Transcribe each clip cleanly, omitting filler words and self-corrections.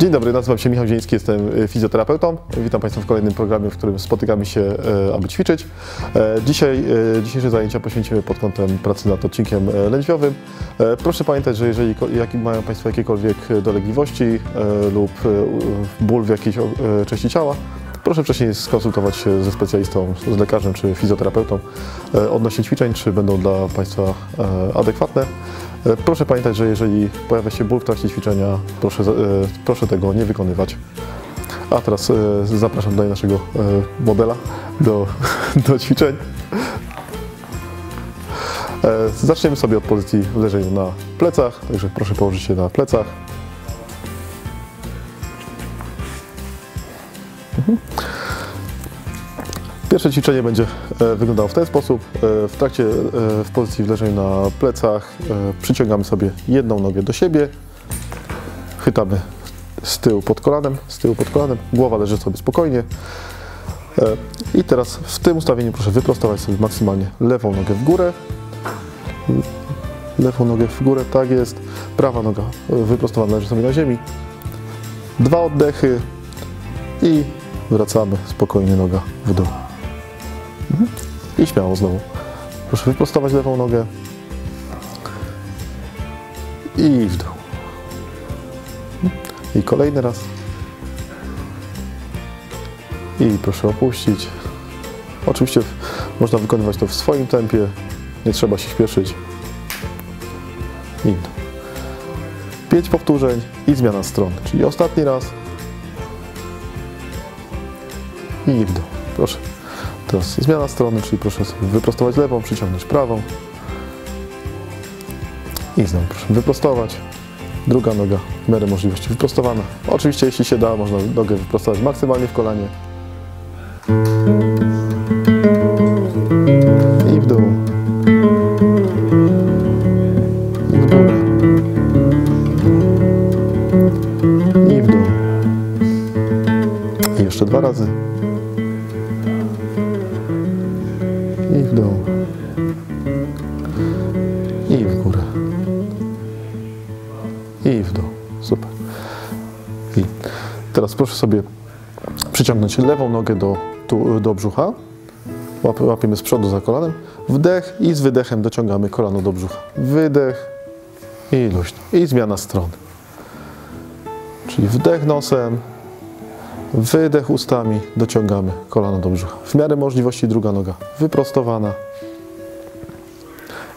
Dzień dobry, nazywam się Michał Zieliński, jestem fizjoterapeutą. Witam Państwa w kolejnym programie, w którym spotykamy się, aby ćwiczyć. Dzisiejsze zajęcia poświęcimy pod kątem pracy nad odcinkiem lędźwiowym. Proszę pamiętać, że jeżeli mają Państwo jakiekolwiek dolegliwości lub ból w jakiejś części ciała, proszę wcześniej skonsultować się ze specjalistą, z lekarzem czy fizjoterapeutą odnośnie ćwiczeń, czy będą dla Państwa adekwatne. Proszę pamiętać, że jeżeli pojawia się ból w trakcie ćwiczenia, proszę tego nie wykonywać. A teraz zapraszam do naszego modela do ćwiczeń. Zaczniemy sobie od pozycji leżenia na plecach, także proszę położyć się na plecach. Pierwsze ćwiczenie będzie wyglądało w ten sposób. W pozycji leżenia na plecach przyciągamy sobie jedną nogę do siebie, chwytamy z tyłu pod kolanem, głowa leży sobie spokojnie. I teraz w tym ustawieniu proszę wyprostować sobie maksymalnie lewą nogę w górę, tak jest, prawa noga wyprostowana leży sobie na ziemi. Dwa oddechy i wracamy spokojnie, noga w dół. I śmiało znowu. Proszę wyprostować lewą nogę. I w dół. I kolejny raz. I proszę opuścić. Oczywiście można wykonywać to w swoim tempie. Nie trzeba się śpieszyć. I w dół. 5 powtórzeń i zmiana strony. Czyli ostatni raz. I w dół. Proszę. Teraz zmiana strony, czyli proszę sobie wyprostować lewą, przyciągnąć prawą. I znowu proszę wyprostować. Druga noga w miarę możliwości wyprostowana. Oczywiście, jeśli się da, można nogę wyprostować maksymalnie w kolanie. I w dół. I w górę. I w dół. I jeszcze dwa razy. I w dół. I w górę. I w dół. Super. I teraz proszę sobie przyciągnąć lewą nogę do brzucha. Łapiemy z przodu za kolanem. Wdech i z wydechem dociągamy kolano do brzucha. Wydech i luźno. I zmiana strony. Czyli wdech nosem, wydech ustami, dociągamy kolano do brzucha. W miarę możliwości druga noga wyprostowana.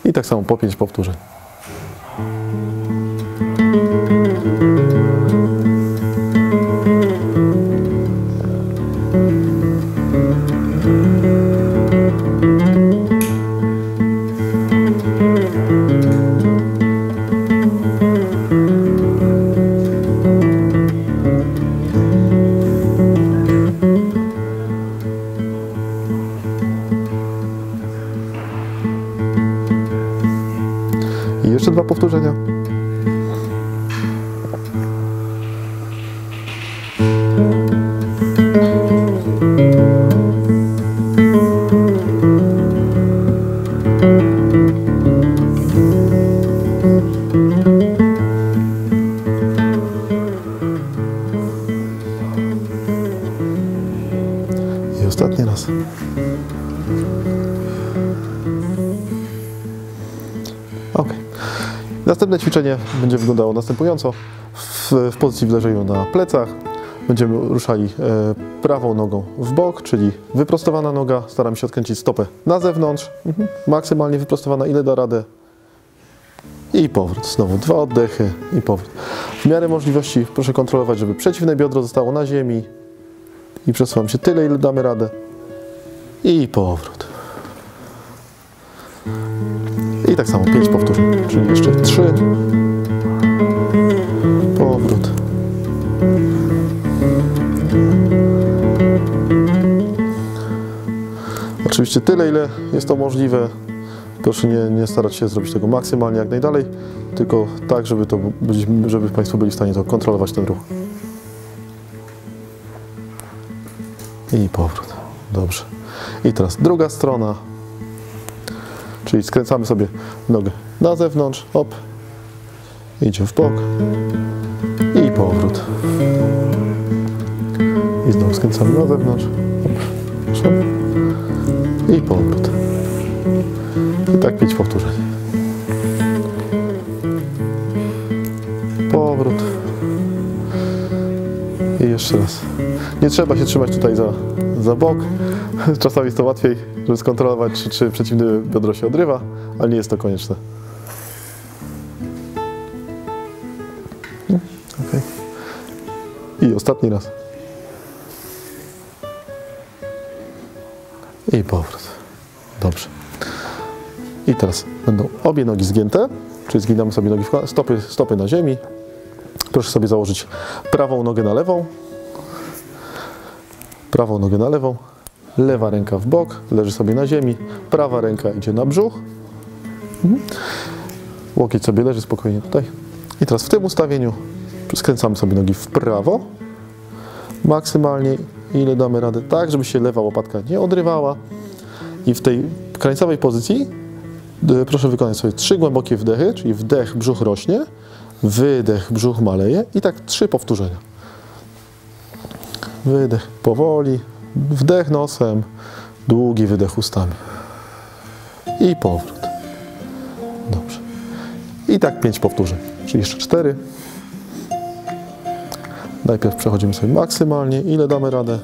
I tak samo po 5 powtórzeń. Jeszcze dwa powtórzenia. I ostatni raz. Ok. Następne ćwiczenie będzie wyglądało następująco. W pozycji w leżeniu na plecach będziemy ruszali prawą nogą w bok, czyli wyprostowana noga. Staramy się odkręcić stopę na zewnątrz, maksymalnie wyprostowana, ile da radę. I powrót. Znowu dwa oddechy i powrót. W miarę możliwości proszę kontrolować, żeby przeciwne biodro zostało na ziemi. I przesuwam się tyle, ile damy radę. I powrót. I tak samo 5 powtórzeń, czyli jeszcze 3, powrót, oczywiście tyle, ile jest to możliwe, proszę nie starać się zrobić tego maksymalnie jak najdalej, tylko tak, żeby Państwo byli w stanie to kontrolować ten ruch. I powrót, dobrze. I teraz druga strona. Czyli skręcamy sobie nogę na zewnątrz, hop, idzie w bok i po. powrót. I znowu skręcamy na zewnątrz. I powrót. I tak 5 powtórzeń. Powrót. I jeszcze raz. Nie trzeba się trzymać tutaj za bok. Czasami jest to łatwiej, żeby skontrolować, czy przeciwne biodro się odrywa, ale nie jest to konieczne. Okay. I ostatni raz. I powrót. Dobrze. I teraz będą obie nogi zgięte, czyli zginamy sobie nogi w stopy na ziemi. Proszę sobie założyć prawą nogę na lewą. Prawą nogę na lewą. Lewa ręka w bok, leży sobie na ziemi. Prawa ręka idzie na brzuch. Łokieć sobie leży spokojnie tutaj. I teraz w tym ustawieniu skręcamy sobie nogi w prawo. Maksymalnie ile damy radę, tak żeby się lewa łopatka nie odrywała. I w tej krańcowej pozycji proszę wykonać sobie 3 głębokie wdechy, czyli wdech, brzuch rośnie, wydech, brzuch maleje i tak 3 powtórzenia. Wydech powoli, wdech nosem, długi wydech ustami. I powrót. Dobrze. I tak 5 powtórzeń, czyli jeszcze 4. Najpierw przechodzimy sobie maksymalnie, ile damy radę.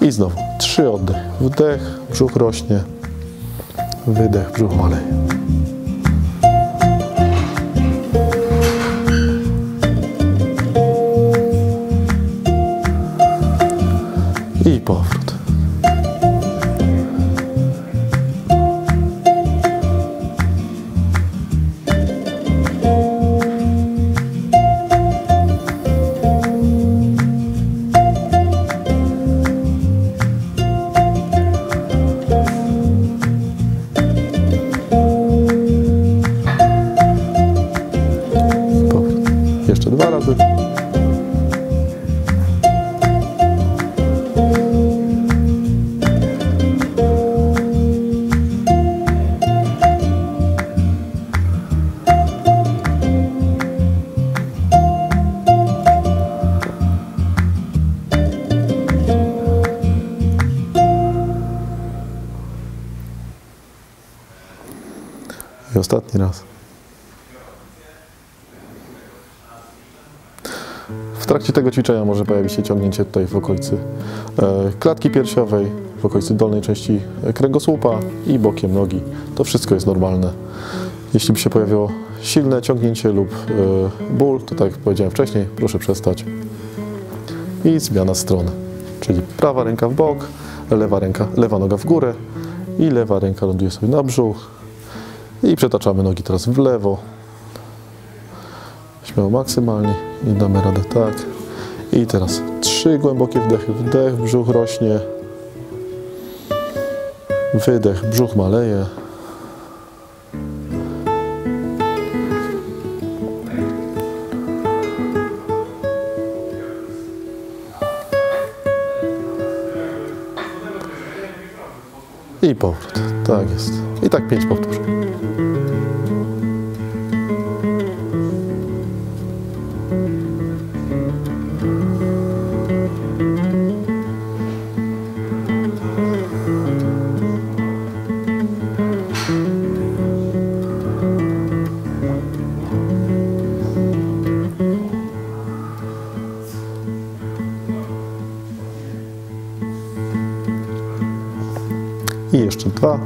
I znowu 3 oddechy. Wdech, brzuch rośnie. Wydech, brzuch maleje. I powrót. Jeszcze 2 razy. I ostatni raz. W trakcie tego ćwiczenia może pojawić się ciągnięcie tutaj w okolicy klatki piersiowej, w okolicy dolnej części kręgosłupa i bokiem nogi. To wszystko jest normalne. Jeśli by się pojawiło silne ciągnięcie lub ból, to tak jak powiedziałem wcześniej, proszę przestać. I zmiana strony, czyli prawa ręka w bok, lewa noga w górę i lewa ręka ląduje sobie na brzuch. I przetaczamy nogi teraz w lewo. Śmiało maksymalnie i damy radę tak. I teraz 3 głębokie wdechy. Wdech, brzuch rośnie. Wydech, brzuch maleje. I powrót. Tak jest. I tak 5 powtórzeń. I jeszcze 2.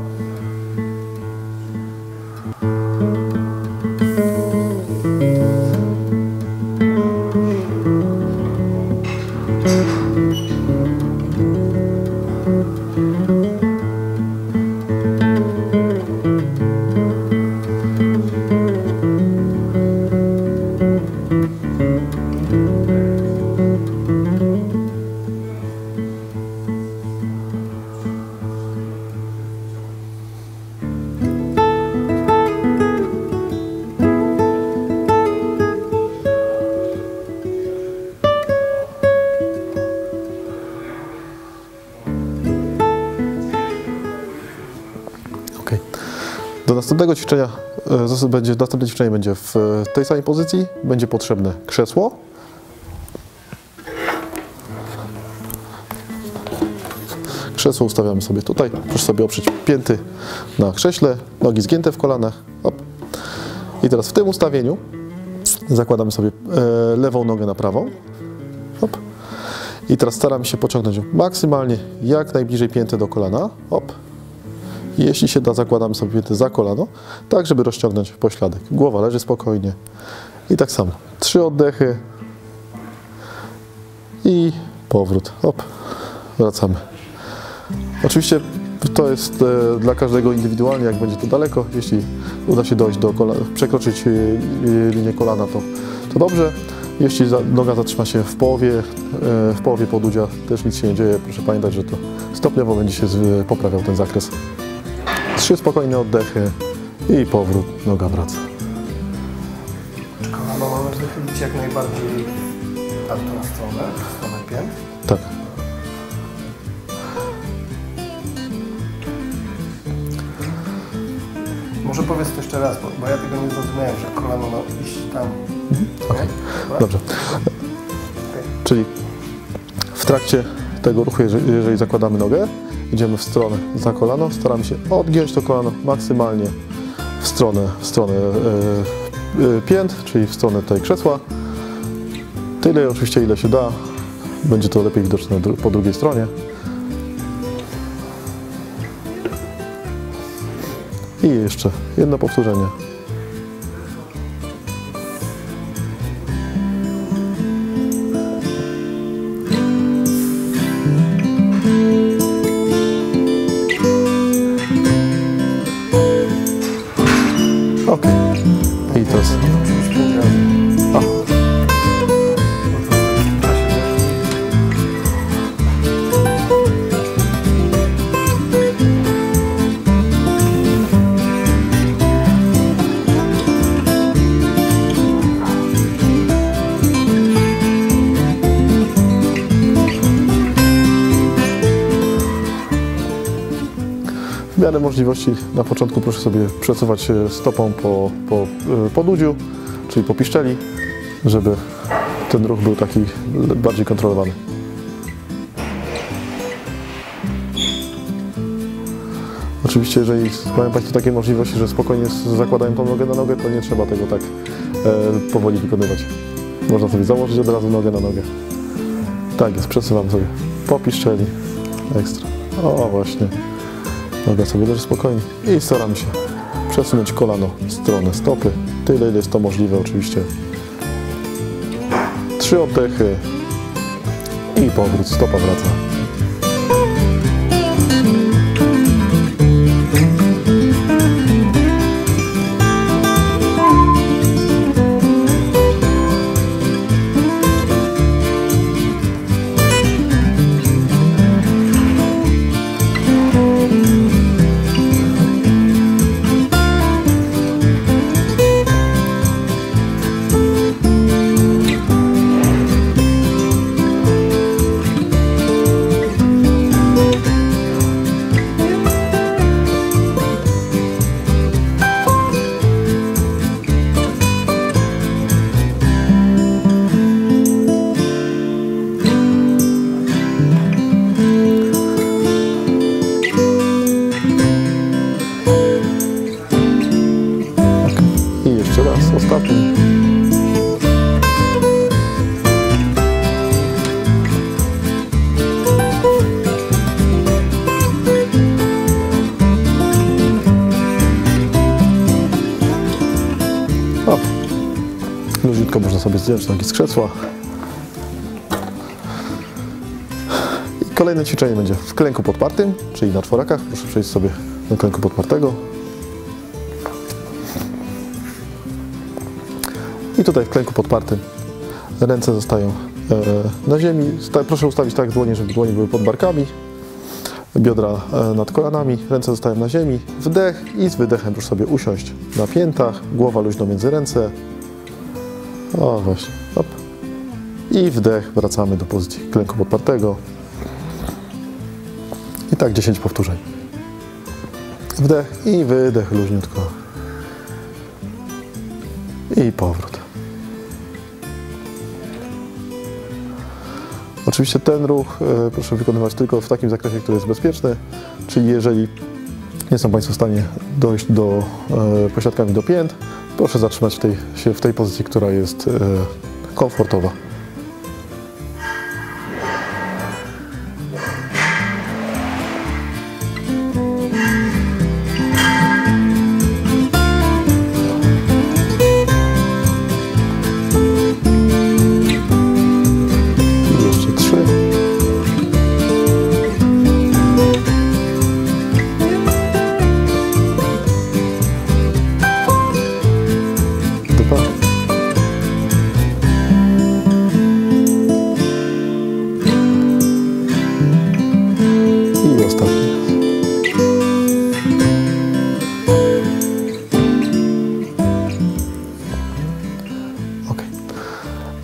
Do następnego ćwiczenia, następne ćwiczenie będzie w tej samej pozycji, będzie potrzebne krzesło, krzesło ustawiamy sobie tutaj, proszę sobie oprzeć pięty na krześle, nogi zgięte w kolanach. Op. I teraz w tym ustawieniu zakładamy sobie lewą nogę na prawą. Op. I teraz staramy się pociągnąć maksymalnie jak najbliżej pięty do kolana. Op. I jeśli się da, zakładamy sobie pięty za kolano, tak żeby rozciągnąć pośladek. Głowa leży spokojnie. I tak samo. 3 oddechy. I powrót. Op. Wracamy. Oczywiście to jest dla każdego indywidualnie, jak będzie to daleko. Jeśli uda się dojść do kolana, przekroczyć linię kolana, to dobrze. Jeśli noga zatrzyma się w połowie podudzia, też nic się nie dzieje. Proszę pamiętać, że to stopniowo będzie się poprawiał ten zakres. 3 spokojne oddechy i powrót, noga wraca. Kolano mamy wychylić jak najbardziej albo na stronę, pięt. Tak. Może powiedz to jeszcze raz, bo ja tego nie zrozumiałem, że kolano ma iść tam. Okay. Dobrze. Okay. Czyli w trakcie tego ruchu, jeżeli zakładamy nogę, idziemy w stronę za kolano, staramy się odgiąć to kolano maksymalnie w stronę pięt, czyli w stronę tej krzesła. Tyle oczywiście, ile się da. Będzie to lepiej widoczne po drugiej stronie. I jeszcze jedno powtórzenie. Ok. I teraz. W miarę możliwości na początku proszę sobie przesuwać stopą po podudziu, czyli po piszczeli, żeby ten ruch był taki bardziej kontrolowany. Oczywiście, jeżeli mają Państwo takie możliwości, że spokojnie zakładają tą nogę na nogę, to nie trzeba tego tak powoli wykonywać. Można sobie założyć od razu nogę na nogę. Tak jest, przesuwam sobie po piszczeli. Ekstra. O, właśnie. Noga sobie też spokojnie i staramy się przesunąć kolano w stronę stopy, tyle ile jest to możliwe oczywiście. 3 oddechy i powrót, stopa wraca. Luźniutko można sobie zdjąć nogi z krzesła. I kolejne ćwiczenie będzie w klęku podpartym, czyli na czworakach. Proszę przejść sobie do klęku podpartego. I tutaj w klęku podpartym ręce zostają na ziemi. Proszę ustawić tak dłonie, żeby dłonie były pod barkami, biodra nad kolanami, ręce zostają na ziemi. Wdech i z wydechem proszę sobie usiąść na piętach, głowa luźno między ręce. O, właśnie. Op. I wdech, wracamy do pozycji klęku podpartego. I tak 10 powtórzeń. Wdech i wydech luźniutko. I powrót. Oczywiście ten ruch proszę wykonywać tylko w takim zakresie, który jest bezpieczny, czyli jeżeli nie są Państwo w stanie dojść do pośladkami do pięt, proszę zatrzymać się w tej pozycji, która jest komfortowa.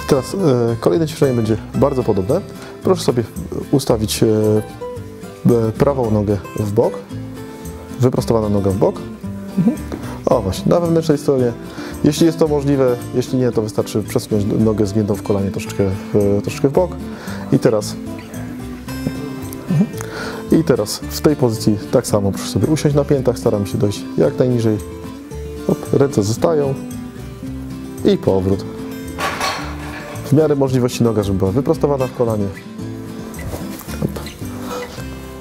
Teraz kolejne ćwiczenie będzie bardzo podobne. Proszę sobie ustawić prawą nogę w bok, wyprostowana noga w bok. O właśnie, na wewnętrznej stronie. Jeśli jest to możliwe, jeśli nie, to wystarczy przesunąć nogę zgiętą w kolanie troszeczkę w bok. I teraz w tej pozycji tak samo proszę sobie usiąść na piętach, staram się dojść jak najniżej. Ręce zostają i powrót. W miarę możliwości noga, żeby była wyprostowana w kolanie.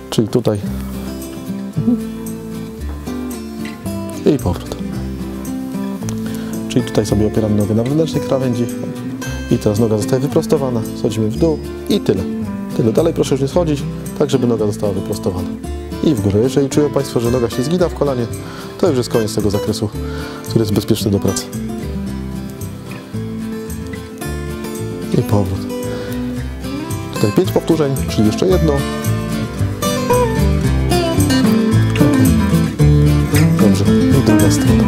Czyli tutaj. I powrót. Czyli tutaj sobie opieramy nogę na wewnętrznej krawędzi. I teraz noga zostaje wyprostowana. Schodzimy w dół i tyle. Tyle. Dalej proszę już nie schodzić, tak żeby noga została wyprostowana. I w górę. Jeżeli czują Państwo, że noga się zgina w kolanie, to już jest koniec tego zakresu, który jest bezpieczny do pracy. I powrót. Tutaj 5 powtórzeń, czyli jeszcze jedno. Okay. Dobrze, i druga strona.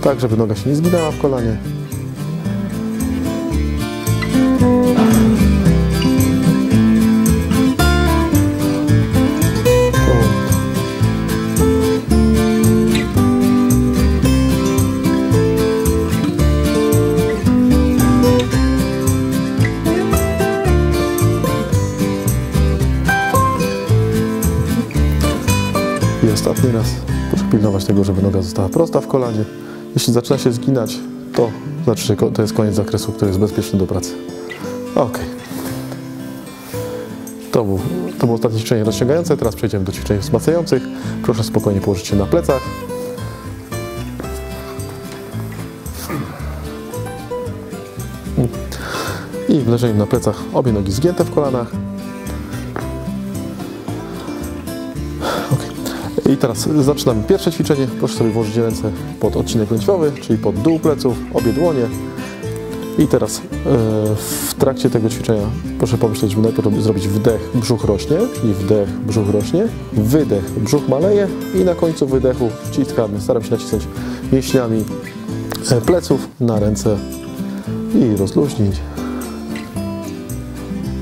Tak, żeby noga się nie zginęła w kolanie. Ostatni raz. Proszę pilnować tego, żeby noga została prosta w kolanie. Jeśli zaczyna się zginać, to znaczy, że to jest koniec zakresu, który jest bezpieczny do pracy. Ok. To było ostatnie ćwiczenie rozciągające. Teraz przejdziemy do ćwiczeń wzmacniających. Proszę spokojnie położyć się na plecach. I w leżeniu na plecach obie nogi zgięte w kolanach. I teraz zaczynamy pierwsze ćwiczenie. Proszę sobie włożyć ręce pod odcinek lędźwiowy, czyli pod dół pleców, obie dłonie. I teraz w trakcie tego ćwiczenia proszę pomyśleć, żeby najpierw zrobić wdech, brzuch rośnie, czyli wdech, brzuch rośnie, wydech, brzuch maleje i na końcu wydechu wciskamy, staram się nacisnąć mięśniami pleców na ręce i rozluźnić.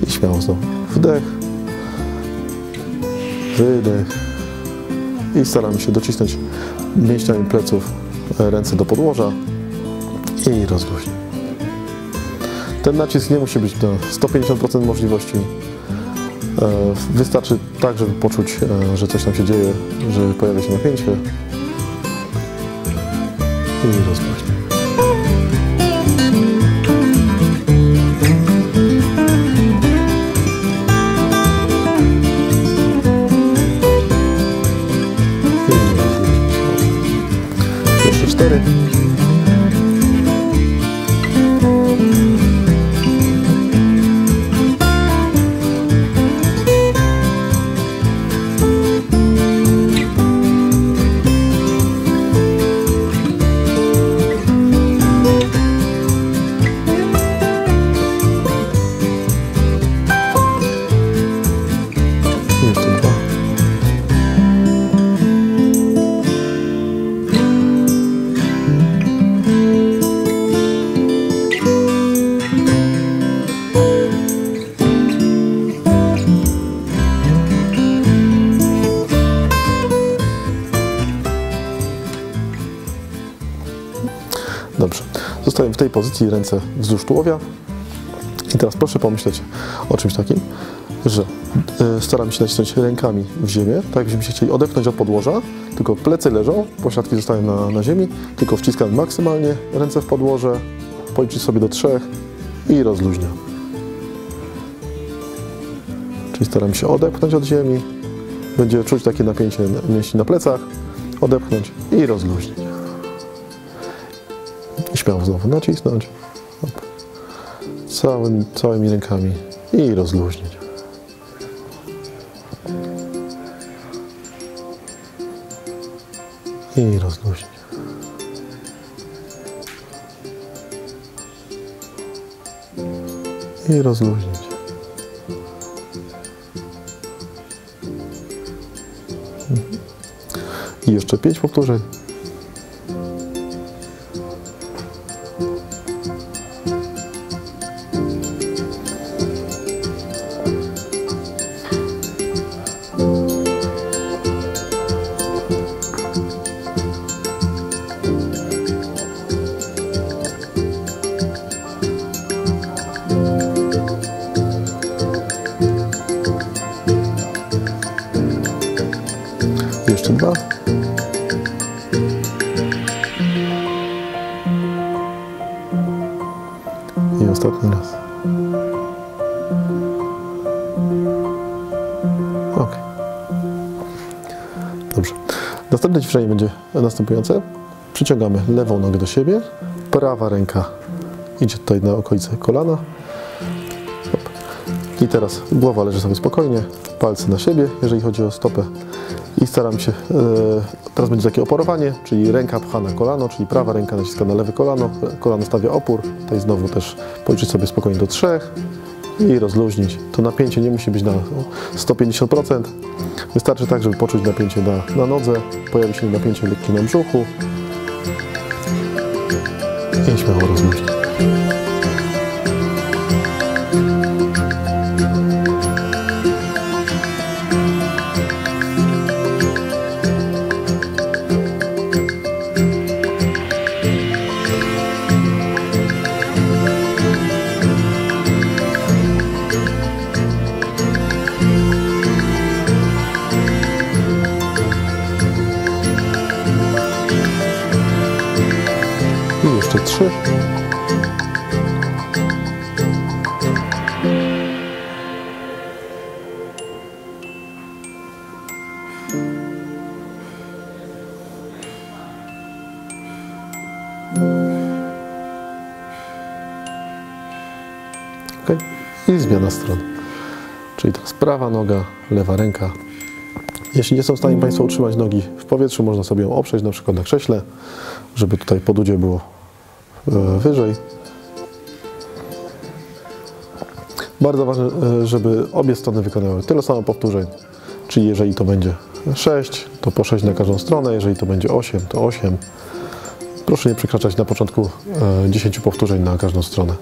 I śmiało znowu wdech, wydech. I staramy się docisnąć mięśniami pleców ręce do podłoża i rozluźnij. Ten nacisk nie musi być na 150% możliwości. Wystarczy tak, żeby poczuć, że coś tam się dzieje, że pojawia się napięcie i rozluźnij. w tej pozycji ręce wzdłuż tułowia. I teraz proszę pomyśleć o czymś takim, że staram się nacisnąć rękami w ziemię, tak jakbyśmy się chcieli odepchnąć od podłoża, tylko plecy leżą, pośladki zostają na ziemi, tylko wciskam maksymalnie ręce w podłoże, policzyć sobie do 3 i rozluźniam. Czyli staram się odepchnąć od ziemi, będzie czuć takie napięcie mięśni na plecach, odepchnąć i rozluźnić. I śmiało znowu nacisnąć. Hop. Całymi rękami i rozluźnić. I rozluźnić. I rozluźnić. I jeszcze 5 powtórzeń. Jeszcze 2. I ostatni raz. Ok. Dobrze. Następne ćwiczenie będzie następujące. Przyciągamy lewą nogę do siebie. Prawa ręka idzie tutaj na okolice kolana. Hop. I teraz głowa leży sobie spokojnie. Palce na siebie, jeżeli chodzi o stopę. I staram się, teraz będzie takie oporowanie, czyli ręka pcha na kolano, czyli prawa ręka naciska na lewe kolano, kolano stawia opór, tutaj znowu też policzyć sobie spokojnie do 3 i rozluźnić. To napięcie nie musi być na 150%, wystarczy tak, żeby poczuć napięcie na nodze, pojawi się napięcie lekkie na brzuchu i śmiało rozluźnić. Jeszcze 3. Ok. I zmiana stron. Czyli teraz prawa noga, lewa ręka. Jeśli nie są w stanie Państwo utrzymać nogi w powietrzu, można sobie ją oprzeć na przykład na krześle, żeby tutaj podudzie było wyżej. Bardzo ważne, żeby obie strony wykonywały tyle samo powtórzeń, czyli jeżeli to będzie 6, to po 6 na każdą stronę, jeżeli to będzie 8, to 8. Proszę nie przekraczać na początku 10 powtórzeń na każdą stronę.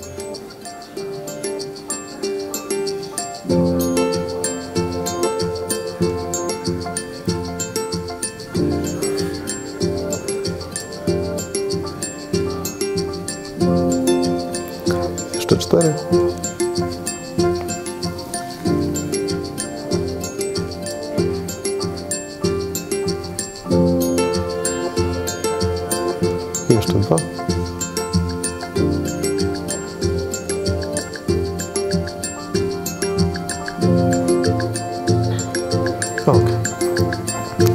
Jeszcze 4. I jeszcze 2. Ok.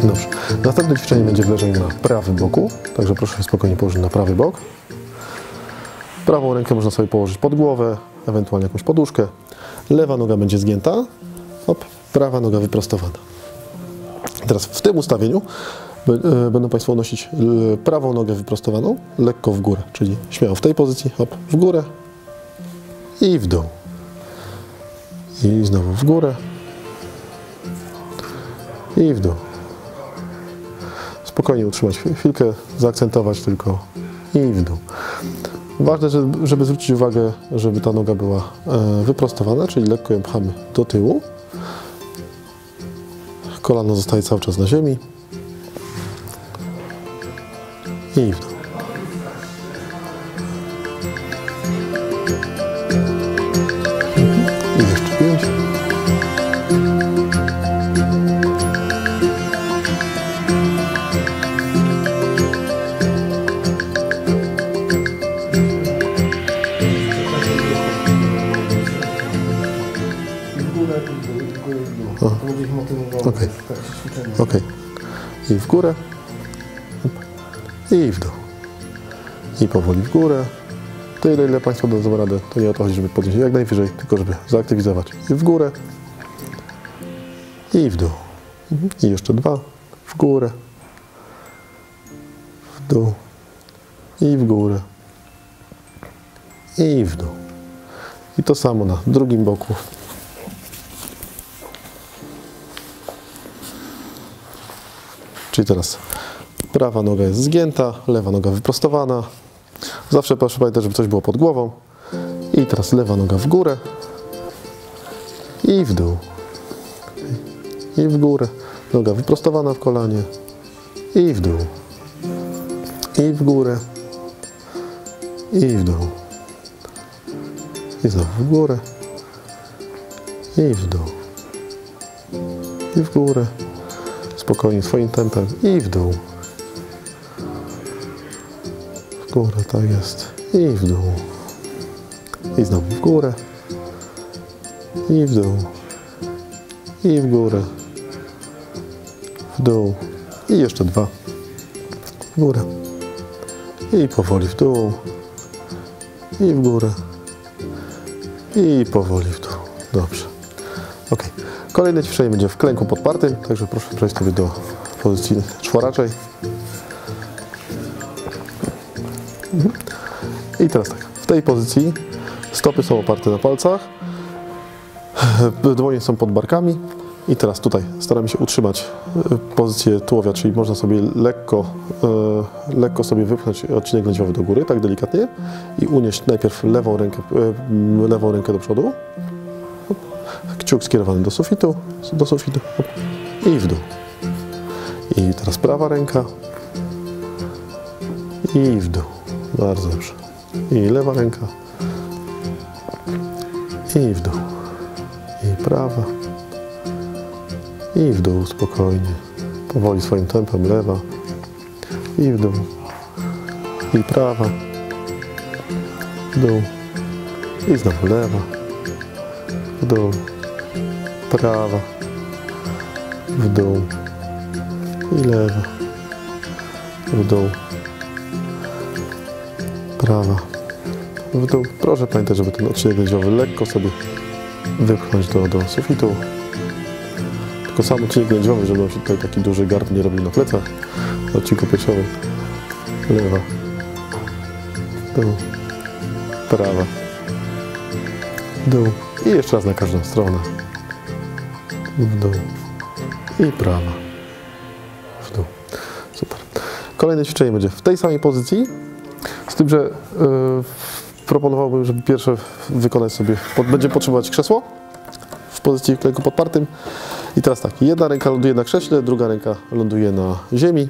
Dobrze. Następne ćwiczenie będzie leżenie na prawym boku, także proszę się spokojnie położyć na prawy bok. Prawą rękę można sobie położyć pod głowę, ewentualnie jakąś poduszkę. Lewa noga będzie zgięta, hop, prawa noga wyprostowana. Teraz w tym ustawieniu będą Państwo unosić prawą nogę wyprostowaną lekko w górę, czyli śmiało w tej pozycji, hop, w górę i w dół. I znowu w górę i w dół. Spokojnie utrzymać chwilkę, zaakcentować tylko i w dół. Ważne, żeby zwrócić uwagę, żeby ta noga była wyprostowana, czyli lekko ją pchamy do tyłu. Kolano zostaje cały czas na ziemi. I w dół. żebyśmy o tym mówili. Okej. Okay. I w górę. I w dół. I powoli w górę. Tyle, ile Państwo dadzą radę. To nie o to chodzi, żeby podnieść jak najwyżej, tylko żeby zaaktywizować. I w górę. I w dół. I jeszcze dwa. W górę. W dół. I w górę. I w dół. I to samo na drugim boku. Czyli teraz prawa noga jest zgięta, lewa noga wyprostowana. Zawsze proszę pamiętać, żeby coś było pod głową. I teraz lewa noga w górę. I w dół. I w górę. Noga wyprostowana w kolanie. I w dół. I w górę. I w dół. I znowu w górę. I w dół. I w górę. Spokojnie, swoim tempem. I w dół. W górę, tak jest. I w dół. I znowu w górę. I w dół. I w górę. W dół. I jeszcze dwa. W górę. I powoli w dół. I w górę. I powoli w dół. Dobrze. Ok. Kolejne ćwiczenie będzie w klęku podpartym, także proszę przejść sobie do pozycji czworaczej. I teraz tak. W tej pozycji stopy są oparte na palcach, dłonie są pod barkami. I teraz tutaj staramy się utrzymać pozycję tułowia, czyli można sobie lekko sobie wypchnąć odcinek lędźwiowy do góry, tak delikatnie, i unieść najpierw lewą rękę do przodu, kciuk skierowany do sufitu i w dół. I teraz prawa ręka i w dół. Bardzo dobrze. I lewa ręka i w dół. I prawa. I w dół, spokojnie, powoli swoim tempem, lewa, i w dół, i prawa, w dół, i znowu lewa, w dół, prawa, w dół, i lewa, w dół, prawa, w dół. Proszę pamiętać, żeby ten odcinek lędźwiowy lekko sobie wypchnąć do sufitu. Tylko sam odcinek lędźwiowy, żeby się tutaj taki duży garb nie robił na plecach, na odcinku piersiowym. Lewa. Dół. Prawa. Dół. I jeszcze raz na każdą stronę. W dół. I prawa. W dół. Super. Kolejne ćwiczenie będzie w tej samej pozycji, z tym, że proponowałbym, żeby pierwsze wykonać sobie, będzie potrzebować krzesło w pozycji w klęku podpartym. I teraz tak, jedna ręka ląduje na krześle, druga ręka ląduje na ziemi.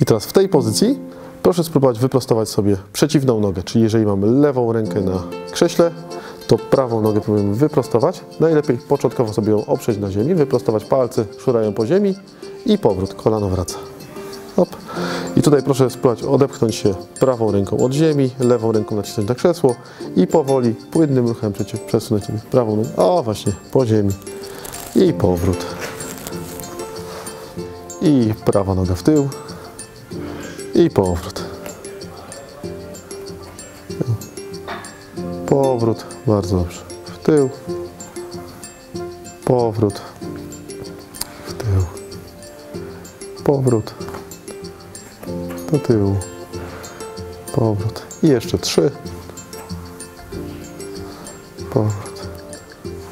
I teraz w tej pozycji proszę spróbować wyprostować sobie przeciwną nogę, czyli jeżeli mamy lewą rękę na krześle, to prawą nogę próbujemy wyprostować. Najlepiej początkowo sobie ją oprzeć na ziemi, wyprostować palce, szurają po ziemi i powrót, kolano wraca. Hop. I tutaj proszę spróbować odepchnąć się prawą ręką od ziemi, lewą ręką nacisnąć na krzesło i powoli, płynnym ruchem przesunąć prawą nogę, o właśnie, po ziemi i powrót. I prawa noga w tył i powrót. Powrót, bardzo dobrze, w tył, powrót, w tył, powrót. Do tyłu, powrót i jeszcze 3, powrót,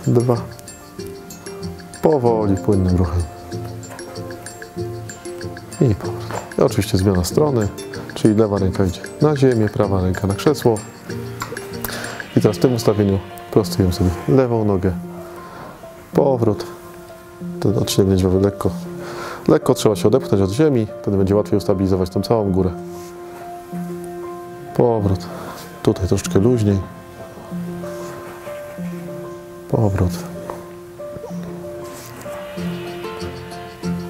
2, powoli, płynnym ruchem i powrót. I oczywiście zmiana strony, czyli lewa ręka idzie na ziemię, prawa ręka na krzesło i teraz w tym ustawieniu prostujemy sobie lewą nogę, powrót, ten odcinek lędźwiowy lekko trzeba się odepchnąć od ziemi, wtedy będzie łatwiej ustabilizować tą całą górę. Powrót. Tutaj troszeczkę luźniej. Powrót.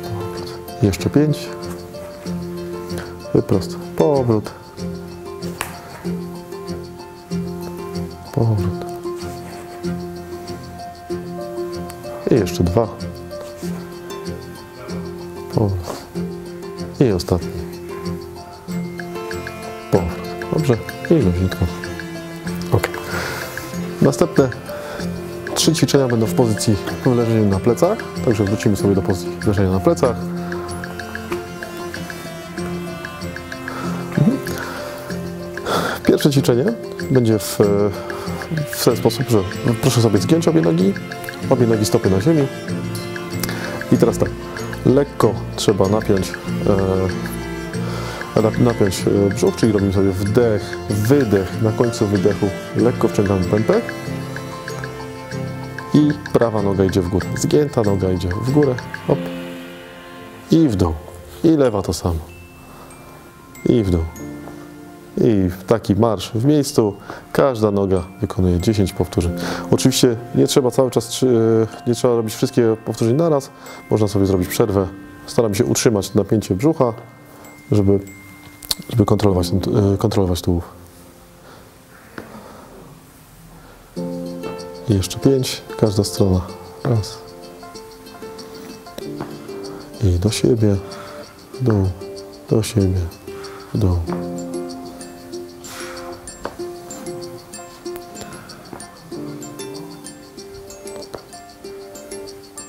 Powrót. Jeszcze 5. Wyprost. Powrót. Powrót. I jeszcze dwa. O. I ostatni. Powrót. Dobrze? I luźnitko. Ok. Następne trzy ćwiczenia będą w pozycji w leżeniu na plecach. Także wrócimy sobie do pozycji leżenia na plecach. Pierwsze ćwiczenie będzie w ten sposób, że proszę sobie zgiąć obie nogi, stopy na ziemi. I teraz tak, lekko trzeba napiąć brzuch, czyli robimy sobie wdech, wydech, na końcu wydechu lekko wciągamy pępek i prawa noga idzie w górę, zgięta noga idzie w górę, hop, i w dół, i lewa to samo, i w dół. I taki marsz w miejscu, każda noga wykonuje 10 powtórzeń. Oczywiście nie trzeba cały czas, nie trzeba robić wszystkie powtórzeń naraz, można sobie zrobić przerwę. Staram się utrzymać napięcie brzucha, żeby kontrolować tułów. I jeszcze 5, każda strona. Raz. I do siebie, dół, do siebie, dół.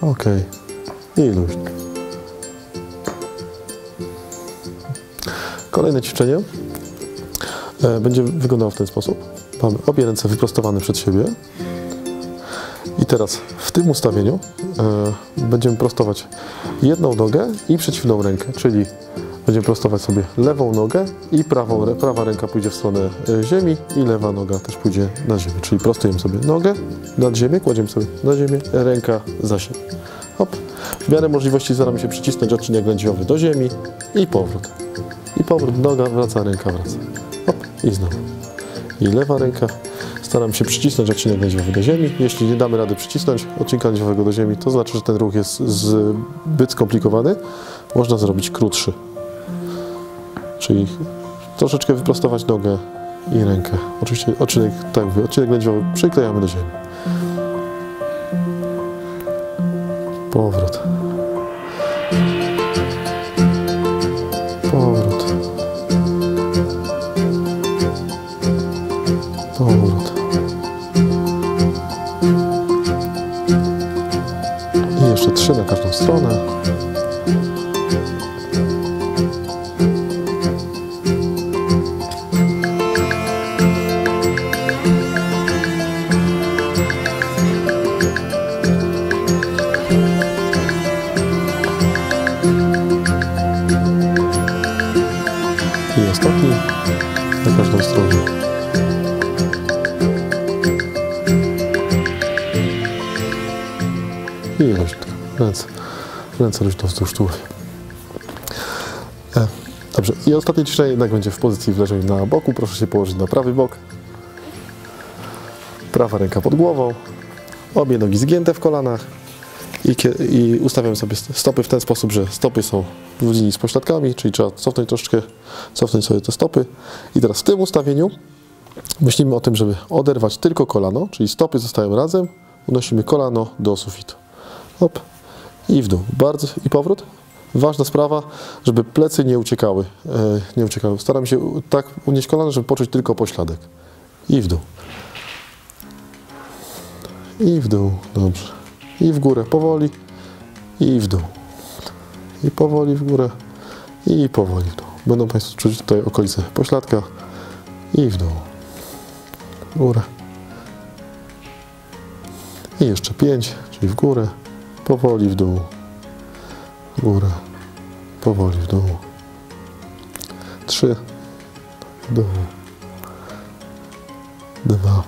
Ok, i luźno. Kolejne ćwiczenie będzie wyglądało w ten sposób. Mamy obie ręce wyprostowane przed siebie. I teraz w tym ustawieniu będziemy prostować jedną nogę i przeciwną rękę, czyli będziemy prostować sobie lewą nogę i prawa ręka pójdzie w stronę ziemi i lewa noga też pójdzie na ziemię. Czyli prostujemy sobie nogę nad ziemię, kładziemy sobie na ziemię, ręka za siebie. Hop. W miarę możliwości staramy się przycisnąć odcinek lędźwiowy do ziemi i powrót. I powrót, noga wraca, ręka wraca. Hop. I znowu. I lewa ręka. Staram się przycisnąć odcinek lędźwiowy do ziemi. Jeśli nie damy rady przycisnąć odcinka lędźwiowego do ziemi, to znaczy, że ten ruch jest zbyt skomplikowany. Można zrobić krótszy. Czyli troszeczkę wyprostować nogę i rękę. Oczywiście odcinek, tak mówię, odcinek lędźwiowy przyklejamy do ziemi. Powrót. Powrót. Powrót. I jeszcze 3 na każdą stronę. I ostatni na każdą stronę. I luźno. Ręce luźno wzdłuż tułowia. Dobrze. I ostatnie ćwiczenie jednak będzie w pozycji w leżeniu na boku. Proszę się położyć na prawy bok. Prawa ręka pod głową. Obie nogi zgięte w kolanach. I ustawiam sobie stopy w ten sposób, że stopy są w linii z pośladkami, czyli trzeba cofnąć troszeczkę, cofnąć sobie te stopy. I teraz w tym ustawieniu myślimy o tym, żeby oderwać tylko kolano, czyli stopy zostają razem, unosimy kolano do sufitu. Hop. I w dół. Bardzo. I powrót. Ważna sprawa, żeby plecy nie uciekały. Staram się tak unieść kolano, żeby poczuć tylko pośladek. I w dół. I w dół. Dobrze. I w górę, powoli, i w dół. I powoli w górę, i powoli w dół. Będą Państwo czuć tutaj okolice pośladka. I w dół. W górę. I jeszcze 5, czyli w górę, powoli w dół. W górę, powoli w dół. 3, w dół. 2.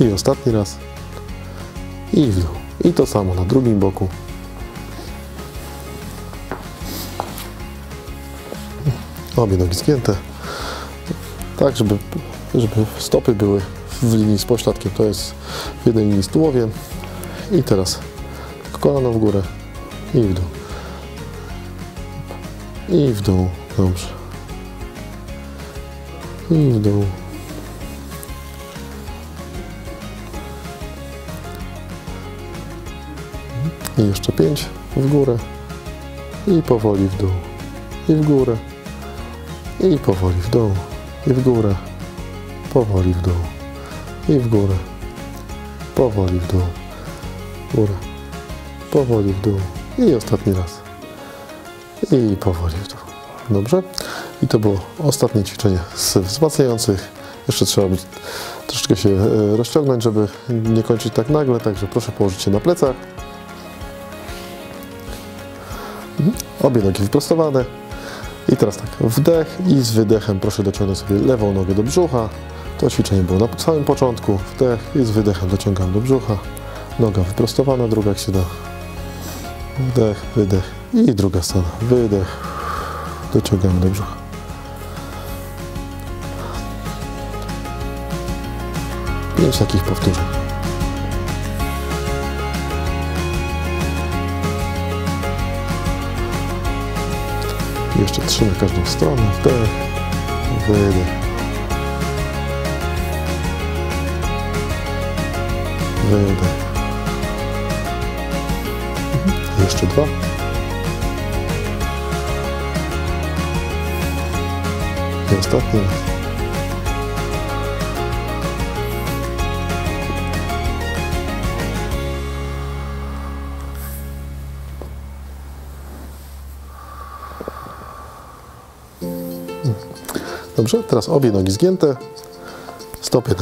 I ostatni raz. I w dół. I to samo na drugim boku. Obie nogi zgięte. Tak, żeby stopy były w linii z pośladkiem. To jest w jednej linii z tułowiem. I teraz kolano w górę. I w dół. I w dół. Dobrze. I w dół. I jeszcze 5 w górę. I powoli w dół. I w górę. I powoli w dół. I w górę. Powoli w dół. I w górę. Powoli w dół. Góra. Powoli w dół. I ostatni raz. I powoli w dół. Dobrze? I to było ostatnie ćwiczenie z wzmacniających. Jeszcze trzeba być, troszeczkę się rozciągnąć, żeby nie kończyć tak nagle, także proszę położyć się na plecach. Obie nogi wyprostowane. I teraz tak, wdech i z wydechem proszę dociągnąć sobie lewą nogę do brzucha. To ćwiczenie było na samym początku. Wdech i z wydechem dociągam do brzucha. Noga wyprostowana, druga jak się da. Wdech, wydech i druga strona. Wydech, dociągamy do brzucha. Pięć takich powtórzeń. Jeszcze 3 na każdą stronę. Wdech, wydech. Wydech. Jeszcze 2. I ostatni raz. Dobrze, teraz obie nogi zgięte, stopy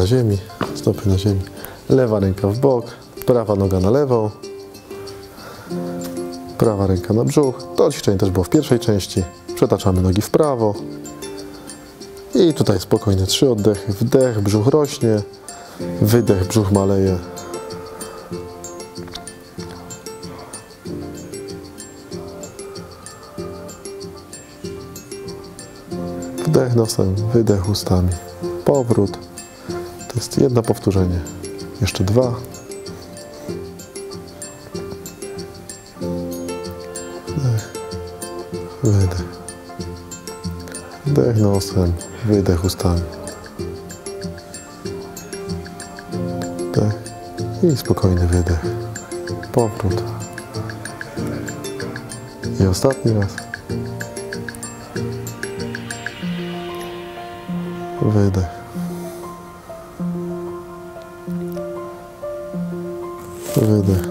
na ziemi, lewa ręka w bok, prawa noga na lewą. Prawa ręka na brzuch. To ćwiczenie też było w pierwszej części. Przetaczamy nogi w prawo. I tutaj spokojnie 3 oddechy. Wdech, brzuch rośnie. Wydech, brzuch maleje. Wdech nosem, wydech ustami. Powrót. To jest jedno powtórzenie. Jeszcze 2. Wydech. Wdech nosem, wydech ustami. Wdech i spokojny wydech. Powrót. I ostatni raz. Wydech. Wydech.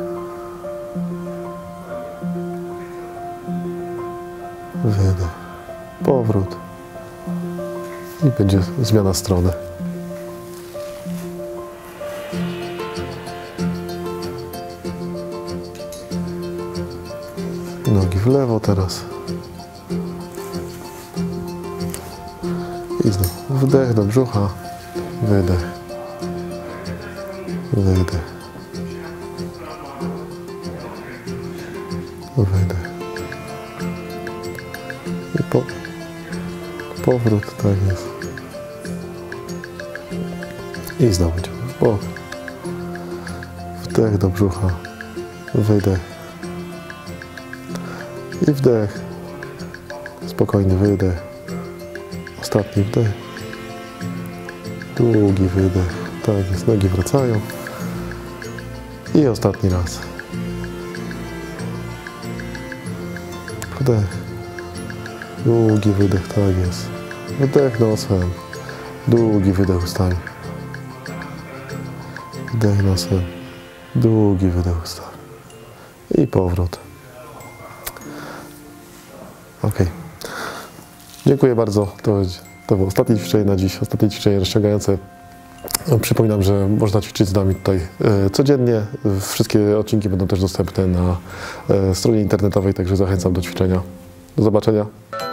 Wydech, powrót i będzie zmiana strony. Nogi w lewo teraz. I znowu wdech do brzucha, wydech, wydech, wydech. Powrót, tak jest. I znowu idziemy w bok. Wdech do brzucha. Wydech. I wdech. Spokojny wydech. Ostatni wdech. Długi wydech. Tak jest, nogi wracają. I ostatni raz. Wdech. Długi wydech, tak jest. Wdech nosem. Długi wydech ustami. Wdech nosem. Długi wydech ustami. I powrót. Ok. Dziękuję bardzo. To było ostatnie ćwiczenie na dziś. Ostatnie ćwiczenie rozciągające. Przypominam, że można ćwiczyć z nami tutaj codziennie. Wszystkie odcinki będą też dostępne na stronie internetowej, także zachęcam do ćwiczenia. Do zobaczenia.